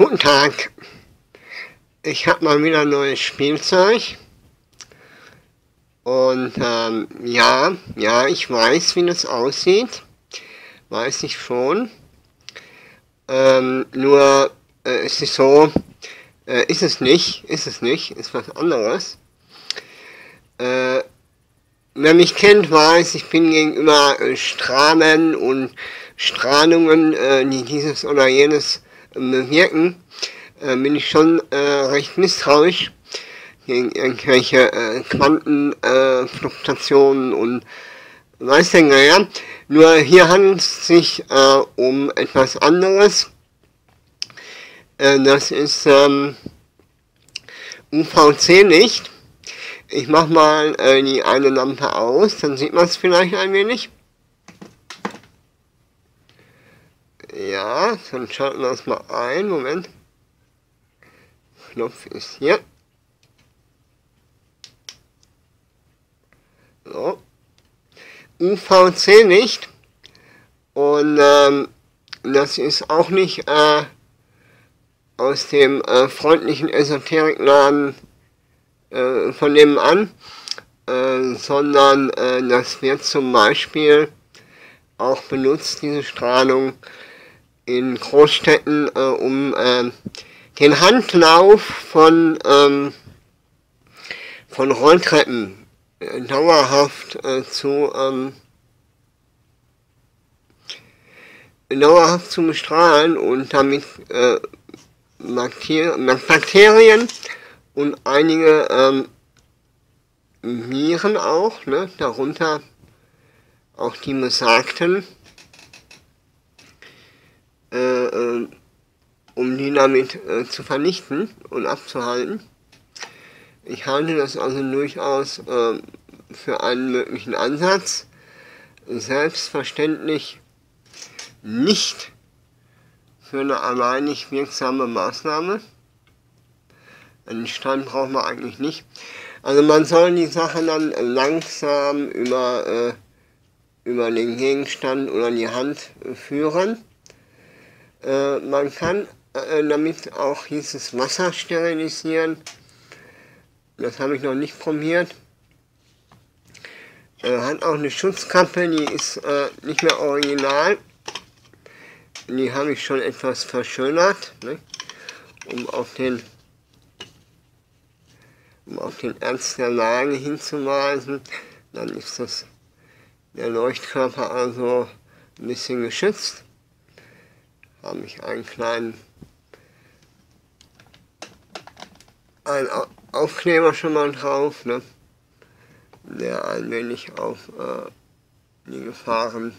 Guten Tag, ich habe mal wieder ein neues Spielzeug und ja, ich weiß, wie das aussieht, weiß ich schon, nur es ist so, ist es nicht, ist was anderes. Wer mich kennt, weiß, ich bin gegenüber Strahlen und Strahlungen, die dieses oder jenes bewirken, bin ich schon recht misstrauisch gegen irgendwelche Quantenfluktuationen und weiß der Geier. Nur hier handelt es sich um etwas anderes. Das ist UVC-Licht. Ich mache mal die eine Lampe aus, dann sieht man es vielleicht ein wenig. Ja, dann schalten wir es mal ein. Moment. Knopf ist hier. So. UVC-Licht. Und das ist auch nicht aus dem freundlichen Esoterikladen von nebenan, sondern das wird zum Beispiel auch benutzt, diese Strahlung, in Großstädten, um den Handlauf von Rolltreppen dauerhaft zu bestrahlen und damit Bakterien und einige Viren auch, ne, darunter auch die besagten, um die damit zu vernichten und abzuhalten. Ich halte das also durchaus für einen möglichen Ansatz. Selbstverständlich nicht für eine alleinig wirksame Maßnahme. Einen Stein braucht man eigentlich nicht. Also man soll die Sache dann langsam über den Gegenstand oder die Hand führen. Man kann damit auch dieses Wasser sterilisieren. Das habe ich noch nicht probiert. Hat auch eine Schutzkappe, die ist nicht mehr original. Die habe ich schon etwas verschönert, ne? Um auf den Ernst der Lage hinzuweisen. Dann ist das der Leuchtkörper also ein bisschen geschützt. Habe ich einen kleinen Aufkleber schon mal drauf, ne? Der ein wenig auf die Gefahren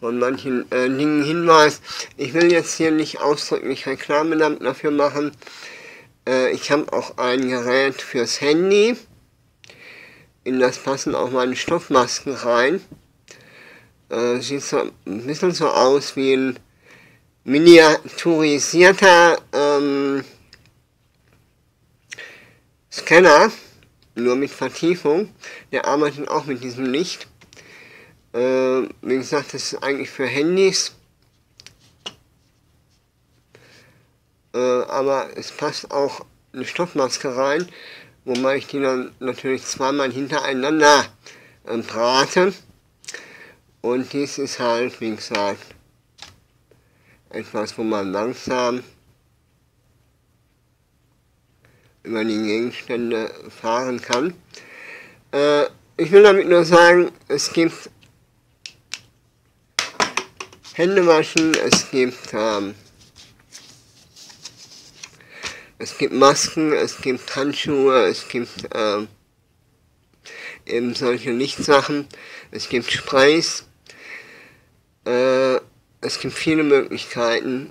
von manchen Dingen hinweist. Ich will jetzt hier nicht ausdrücklich Reklame dafür machen. Ich habe auch ein Gerät fürs Handy. In das passen auch meine Stoffmasken rein. Sieht so ein bisschen so aus wie ein miniaturisierter Scanner, nur mit Vertiefung. Der arbeitet auch mit diesem Licht. Wie gesagt, das ist eigentlich für Handys. Aber es passt auch eine Stoffmaske rein, wobei ich die dann natürlich zweimal hintereinander brate. Und dies ist halt, wie gesagt, etwas, wo man langsam über die Gegenstände fahren kann. Ich will damit nur sagen, es gibt Händewaschen, es gibt Masken, es gibt Handschuhe, es gibt eben solche Lichtsachen, es gibt Sprays. Es gibt viele Möglichkeiten,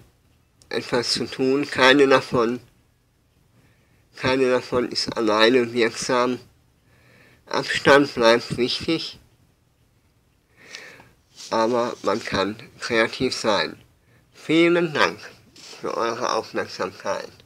etwas zu tun. Keine davon ist alleine wirksam. Abstand bleibt wichtig, aber man kann kreativ sein. Vielen Dank für eure Aufmerksamkeit.